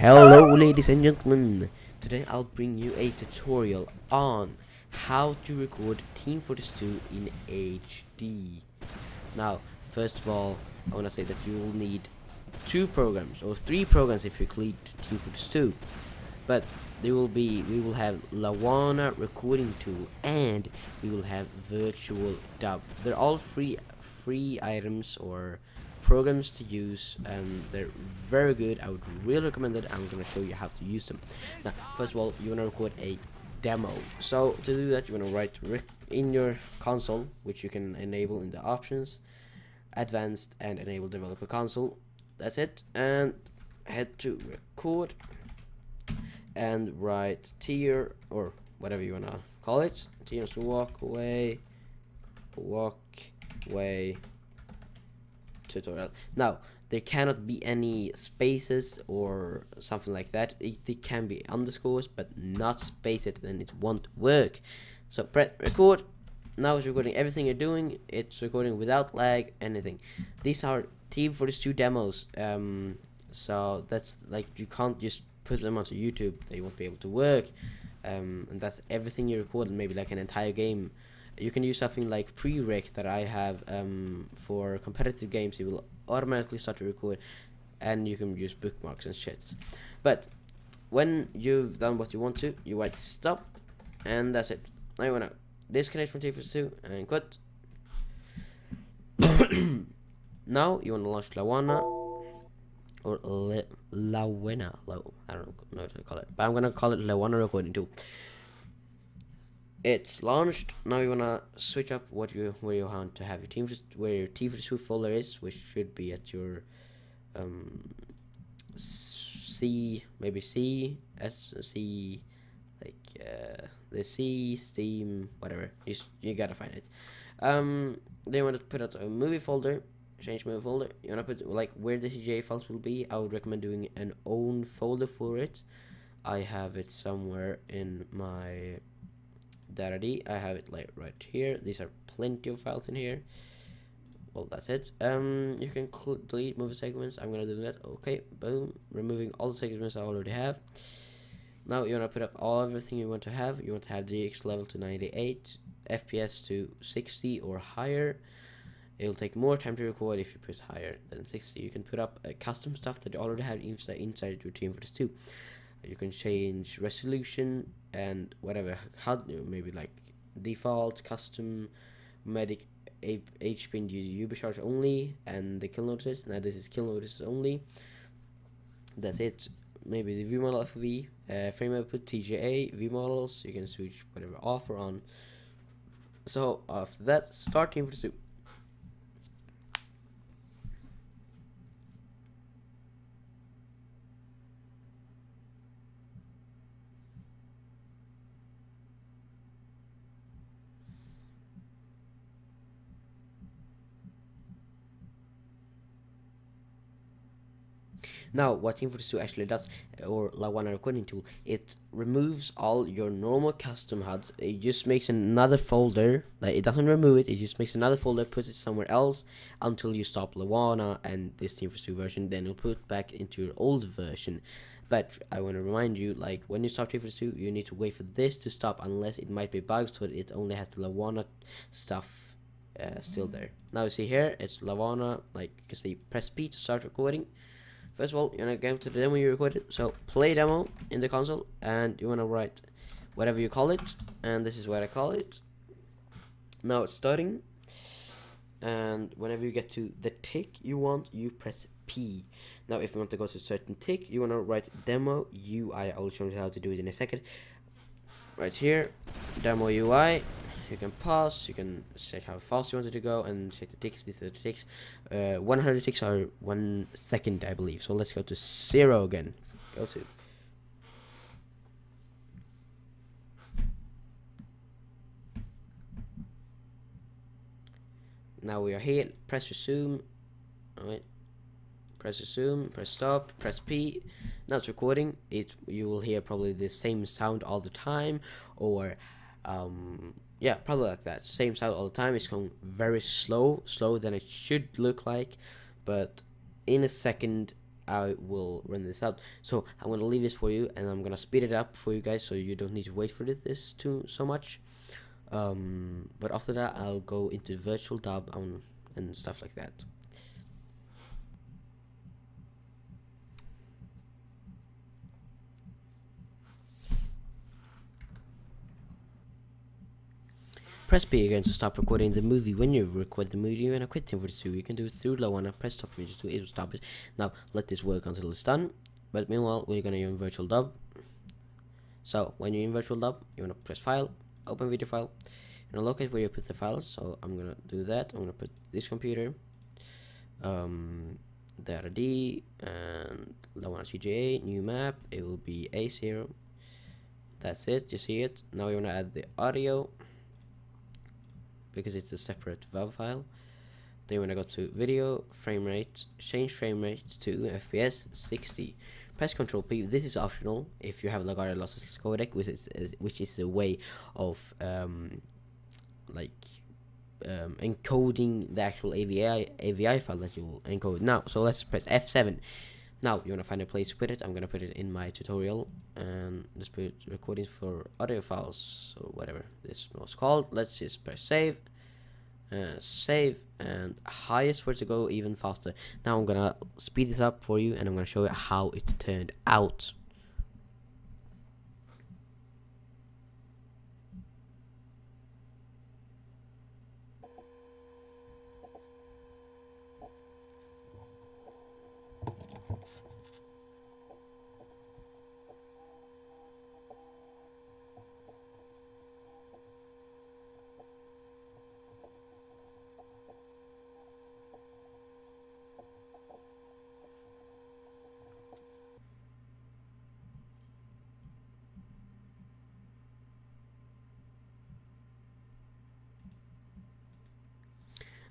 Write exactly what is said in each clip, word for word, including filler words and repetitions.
Hello ladies and gentlemen, today I'll bring you a tutorial on how to record Team Fortress two in H D. Now first of all, I want to say that you will need two programs or three programs if you click Team Fortress two, but there will be, we will have Lawena Recording Tool and we will have Virtual Dub. They're all free, free items or programs to use, and they're very good. I would really recommend it. I'm gonna show you how to use them. Now first of all, you wanna record a demo. So to do that, you wanna write rec in your console, which you can enable in the options, advanced, and enable developer console. That's it. And head to record and write tier or whatever you wanna call it. Tier is walk away, walk away tutorial. Now there cannot be any spaces or something like that. It, it can be underscores but not spaces, then it won't work. So press record. Now it's recording everything you're doing. It's recording without lag, anything. These are Team Fortress two demos, um so that's like, you can't just put them onto YouTube, they won't be able to work. Um and that's everything you recorded, maybe like an entire game. You can use something like Prec that I have um, for competitive games. It will automatically start to record, and you can use bookmarks and shit. But when you've done what you want to, you write stop, and that's it. Now you wanna disconnect from Team Fortress two and quit. Now you wanna launch Lawena or Le Lawena. Low, I don't know what to call it, but I'm gonna call it Lawena Recording Tool. It's launched. Now you wanna switch up what you where you want to have your team, just where your Team Fortress two folder is, which should be at your um C, maybe C S C, like uh, the C Steam, whatever. You you gotta find it. Um, then you wanna put out a movie folder. Change movie folder. You wanna put like where the C G I files will be. I would recommend doing an own folder for it. I have it somewhere in my I D. I have it like right here. These are plenty of files in here. Well, that's it. Um, you can delete movie segments. I'm gonna do that. Okay, boom. Removing all the segments I already have. Now you wanna put up all everything you want to have. You want to have D X level to ninety-eight, F P S to sixty or higher. It'll take more time to record if you put higher than sixty. You can put up uh, custom stuff that you already have inside inside your Team Fortress two. You can change resolution and whatever, how maybe like default, custom, medic, H P and U B charge only, and the kill notice. Now this is kill notice only. That's it. Maybe the view model F O V, uh, frame output, T G A, view models. You can switch whatever off or on. So after that, start Team Fortress two. Now what Team Fortress two actually does, or Lawena Recording Tool, it removes all your normal custom H U Ds. It just makes another folder. Like, it doesn't remove it, it just makes another folder, puts it somewhere else until you stop Lawena and this Team Fortress two version, then it'll put back into your old version. But I want to remind you, like when you stop Team Fortress two, you need to wait for this to stop, unless it might be bugs, so it only has the Lawena stuff uh, still there. Now you see here, it's Lawena, like because they press P to start recording. First of all, you're gonna go to the demo you recorded, so play demo in the console, and you wanna write whatever you call it, and this is what I call it. Now it's starting, and whenever you get to the tick you want, you press P. Now if you want to go to a certain tick, you wanna write demo U I. I'll show you how to do it in a second. Right here, demo U I. You can pause, you can check how fast you want it to go, and check the ticks. These are the ticks. Uh, one hundred ticks are one second, I believe. So let's go to zero again. Go to. Now we are here. Press resume. Alright. Press resume. Press stop. Press P. Now it's recording. It. You will hear probably the same sound all the time, or um. yeah, probably like that. Same sound all the time. It's going very slow, slow than it should look like. But in a second, I will render this out. So I'm going to leave this for you, and I'm going to speed it up for you guys so you don't need to wait for this too so much. Um, but after that, I'll go into Virtual Dub on, and stuff like that. Press P again to stop recording the movie. When you record the movie and quit Team Fortress two, you can do it through Lawena. Press stop for two, it will stop it. Now let this work until it's done. But meanwhile, we're gonna use Virtual Dub. So when you're in Virtual Dub, you wanna press File, Open Video File, and locate where you put the files. So I'm gonna do that. I'm gonna put this computer, um, the R D, and Lawena C G A. New map. It will be A zero. That's it. You see it. Now you wanna add the audio, because it's a separate WAV file. Then when I go to video, frame rate, change frame rate to F P S sixty. Press Ctrl P. This is optional if you have Lagarith Lossless codec, which is which is a way of um, like um, encoding the actual A V I A V I file that you will encode. Now, so let's press F seven. Now you wanna find a place to put it. I'm gonna put it in my tutorial, and just put recordings for audio files or whatever this was called. Let's just press save, uh, save, and highest for it to go even faster. Now I'm gonna speed this up for you, and I'm gonna show you how it turned out.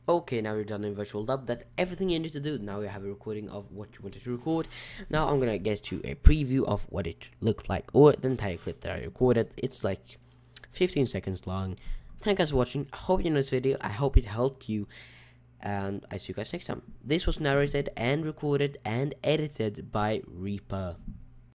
Okay, now you're done in Virtual Dub. That's everything you need to do. Now you have a recording of what you wanted to record. Now I'm gonna get you a preview of what it looked like, or the entire clip that I recorded. It's like fifteen seconds long. Thank you guys for watching. I hope you enjoyed this video. I hope it helped you, and I see you guys next time. This was narrated and recorded and edited by Reaper.